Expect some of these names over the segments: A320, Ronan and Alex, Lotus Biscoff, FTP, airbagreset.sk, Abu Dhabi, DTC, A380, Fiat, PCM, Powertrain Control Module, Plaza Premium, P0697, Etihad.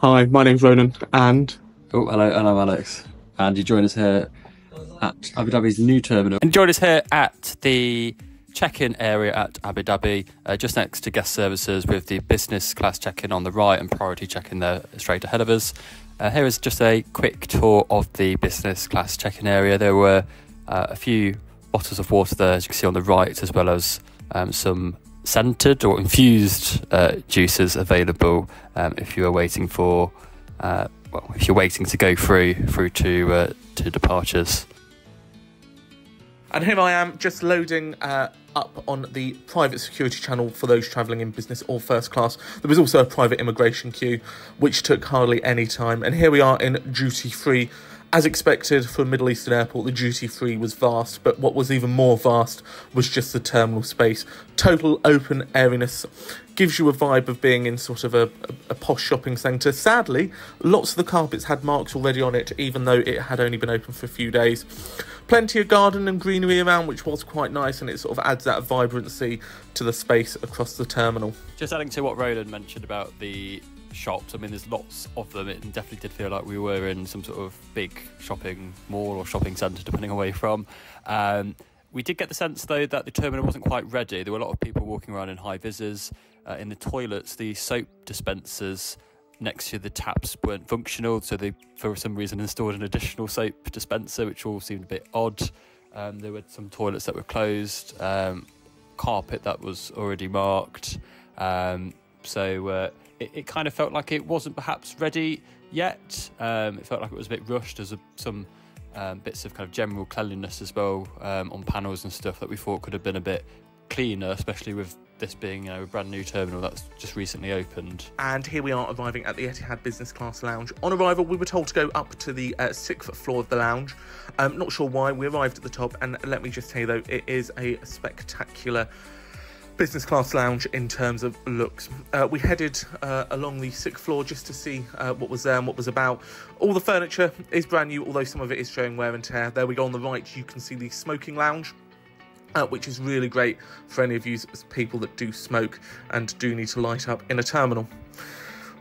Hi, my name's Ronan and... Oh, hello, and I'm Alex. And you join us here at Abu Dhabi's new terminal. And join us here at the check-in area at Abu Dhabi, just next to guest services, with the business class check-in on the right and priority check-in there straight ahead of us. Here is just a quick tour of the business class check-in area. There were a few bottles of water there, as you can see on the right, as well as some scented or infused juices available if you are waiting for well, if you're waiting to go through to departures. And here I am, just loading up on the private security channel for those travelling in business or first class. There was also a private immigration queue, which took hardly any time. And here we are in duty free. As expected for a Middle Eastern airport, the duty-free was vast, but what was even more vast was just the terminal space. Total open airiness. Gives you a vibe of being in sort of a posh shopping centre. Sadly, lots of the carpets had marks already on it, even though it had only been open for a few days. Plenty of garden and greenery around, which was quite nice, and it sort of adds that vibrancy to the space across the terminal. Just adding to what Roland mentioned about the shops, I mean, there's lots of them. It definitely did feel like we were in some sort of big shopping mall or shopping centre, depending away from. We did get the sense, though, that the terminal wasn't quite ready. There were a lot of people walking around in high vises. In the toilets, the soap dispensers next to the taps weren't functional, so they, for some reason, installed an additional soap dispenser, which all seemed a bit odd. There were some toilets that were closed, carpet that was already marked. It kind of felt like it wasn't perhaps ready yet. It felt like it was a bit rushed. There's some bits of kind of general cleanliness as well on panels and stuff that we thought could have been a bit cleaner, especially with this being, you know, a brand new terminal that's just recently opened. And here we are arriving at the Etihad Business Class Lounge. On arrival, we were told to go up to the 6th floor of the lounge. Not sure why, we arrived at the top, and let me just tell you though, it is a spectacular business class lounge in terms of looks. We headed along the 6th floor just to see what was there and what was about. All the furniture is brand new, although some of it is showing wear and tear. There we go, on the right you can see the smoking lounge, which is really great for any of you people that do smoke and do need to light up in a terminal.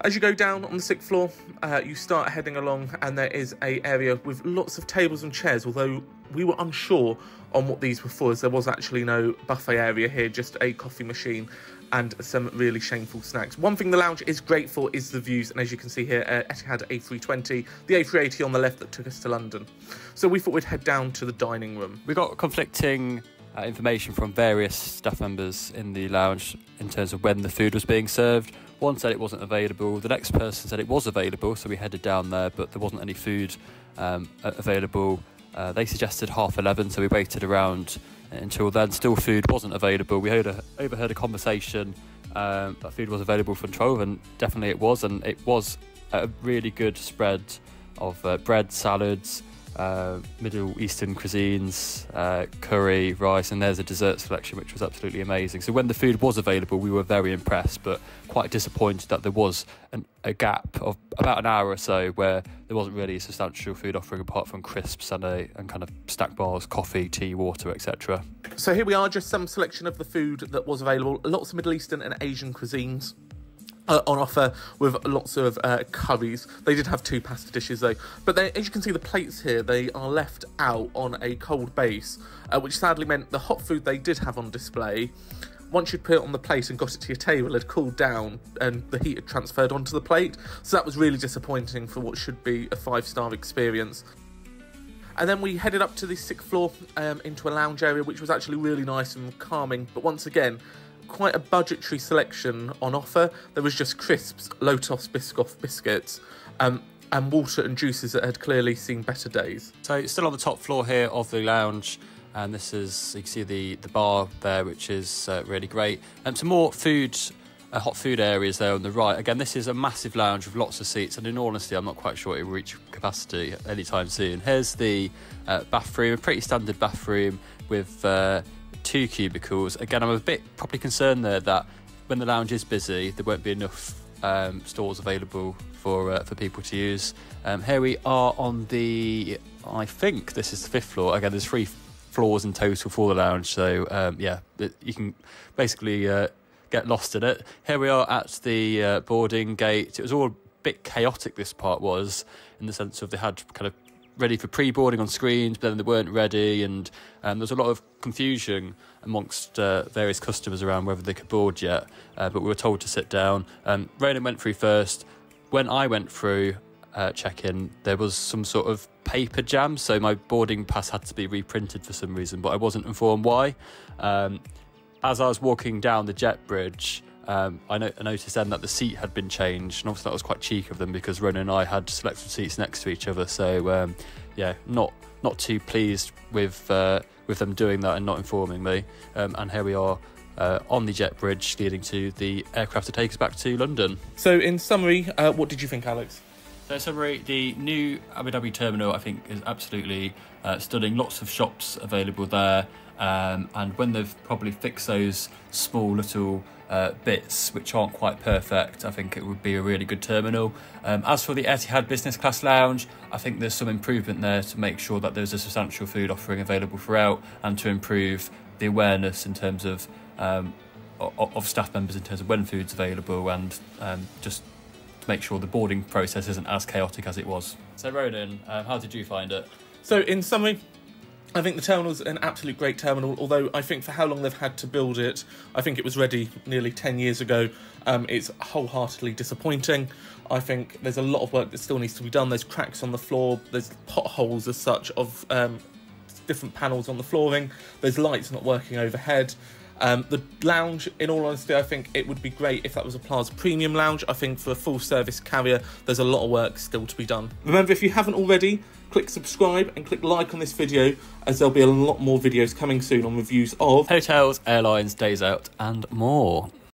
As you go down on the 6th floor, you start heading along, and there is an area with lots of tables and chairs, although we were unsure on what these were for, as there was actually no buffet area here, just a coffee machine and some really shameful snacks. One thing the lounge is great for is the views, and as you can see here, Etihad A320, the A380 on the left that took us to London. So we thought we'd head down to the dining room. We got conflicting information from various staff members in the lounge in terms of when the food was being served. One said it wasn't available, the next person said it was available, so we headed down there, but there wasn't any food available. They suggested half 11, so we waited around until then. Still food wasn't available. We overheard a conversation that food was available from 12, and definitely it was, and it was a really good spread of bread, salads, Middle Eastern cuisines, curry, rice, and there's a dessert selection which was absolutely amazing. So when the food was available, we were very impressed, but quite disappointed that there was a gap of about an hour or so where there wasn't really a substantial food offering apart from crisps and kind of snack bars, coffee, tea, water, etc. So here we are, just some selection of the food that was available. Lots of Middle Eastern and Asian cuisines on offer, with lots of curries. They did have two pasta dishes though, but they, as you can see, the plates here, they are left out on a cold base, which sadly meant the hot food they did have on display, once you'd put it on the plate and got it to your table, it had cooled down and the heat had transferred onto the plate. So that was really disappointing for what should be a 5-star experience. And then we headed up to the 6th floor into a lounge area, which was actually really nice and calming, but once again quite a budgetary selection on offer. There was just crisps, Lotus Biscoff biscuits, and water and juices that had clearly seen better days. So it's still on the top floor here of the lounge, and this is, you can see the bar there, which is really great. And some more food, hot food areas there on the right. Again, this is a massive lounge with lots of seats, and in all honesty, I'm not quite sure it will reach capacity anytime soon. Here's the bathroom, a pretty standard bathroom with two cubicles. Again, I'm a bit probably concerned there that when the lounge is busy, there won't be enough stores available for people to use. Here we are on the, I think this is the 5th floor. Again, there's 3 floors in total for the lounge, so yeah, you can basically get lost in it. Here we are at the boarding gate. It was all bit chaotic this part was, in the sense of they had kind of ready for pre-boarding on screens, but then they weren't ready, and there's a lot of confusion amongst various customers around whether they could board yet, but we were told to sit down. Ronan went through first. When I went through check-in, there was some sort of paper jam, so my boarding pass had to be reprinted for some reason, but I wasn't informed why. As I was walking down the jet bridge, I noticed then that the seat had been changed, and obviously that was quite cheeky of them because Ronan and I had selected seats next to each other. So yeah, not too pleased with them doing that and not informing me. And here we are on the jet bridge leading to the aircraft to take us back to London. So in summary, what did you think, Alex? So in summary, the new Abu Dhabi terminal I think is absolutely stunning. Lots of shops available there. And when they've probably fixed those small little bits which aren't quite perfect, I think it would be a really good terminal. As for the Etihad business class lounge, I think there's some improvement there to make sure that there's a substantial food offering available throughout, and to improve the awareness in terms of staff members in terms of when food's available, and just to make sure the boarding process isn't as chaotic as it was. So Ronan, how did you find it? So in summary, I think the terminal's an absolute great terminal, although I think for how long they've had to build it, I think it was ready nearly 10 years ago, it's wholeheartedly disappointing. I think there's a lot of work that still needs to be done. There's cracks on the floor, there's potholes as such of different panels on the flooring, there's lights not working overhead. The lounge, in all honesty, I think it would be great if that was a Plaza Premium lounge. I think for a full service carrier, there's a lot of work still to be done. Remember, if you haven't already, click subscribe and click like on this video, as there'll be a lot more videos coming soon on reviews of hotels, airlines, days out and more.